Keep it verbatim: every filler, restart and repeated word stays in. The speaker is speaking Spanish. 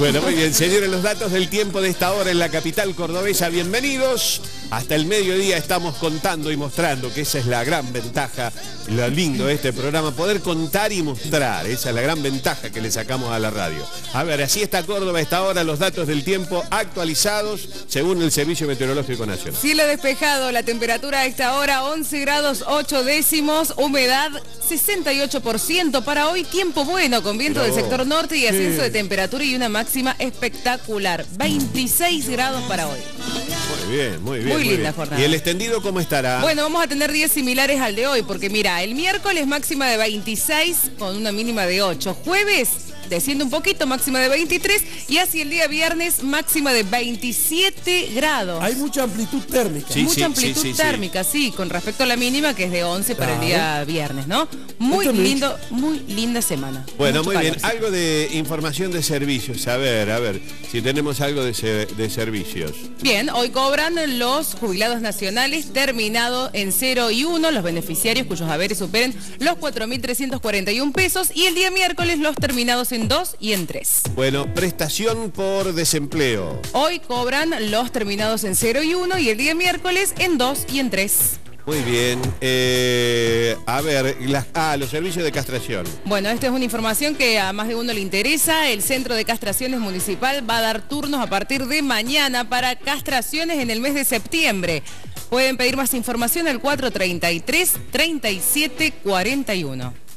Bueno, muy bien, señores, los datos del tiempo de esta hora en la capital cordobesa, bienvenidos. Hasta el mediodía estamos contando y mostrando, que esa es la gran ventaja, lo lindo de este programa, poder contar y mostrar, esa es la gran ventaja que le sacamos a la radio. A ver, así está Córdoba a esta hora, los datos del tiempo actualizados según el Servicio Meteorológico Nacional. Cielo despejado, la temperatura a esta hora once grados ocho décimos, humedad sesenta y ocho por ciento para hoy, tiempo bueno con viento no. del sector norte y ascenso sí. de temperatura y una máxima espectacular, veintiséis grados para hoy. Muy bien, muy bien. Muy, muy linda bien. Jornada. ¿Y el extendido cómo estará? Bueno, vamos a tener días similares al de hoy, porque mira, el miércoles máxima de veintiséis con una mínima de ocho. Jueves desciende un poquito, máxima de veintitrés, y hacia el día viernes máxima de veintisiete grados. Hay mucha amplitud térmica. Sí, mucha sí, amplitud sí, sí, térmica, sí. sí, con respecto a la mínima que es de once claro. para el día viernes, ¿no? Muy Esto lindo, muy linda semana. Bueno, Mucho muy calor, bien. Sí. Algo de información de servicios. A ver, a ver, si tenemos algo de, se de servicios. Bien, hoy cobran los jubilados nacionales terminados en cero y uno, los beneficiarios cuyos haberes superen los cuatro mil trescientos cuarenta y un pesos, y el día miércoles los terminados en dos y en tres. Bueno, prestación por desempleo. Hoy cobran los terminados en cero y uno y el día miércoles en dos y en tres. Muy bien, eh, a ver, las, ah, los servicios de castración. Bueno, esta es una información que a más de uno le interesa. El Centro de Castraciones Municipal va a dar turnos a partir de mañana para castraciones en el mes de septiembre. Pueden pedir más información al cuatrocientos treinta y tres, treinta y siete, cuarenta y uno.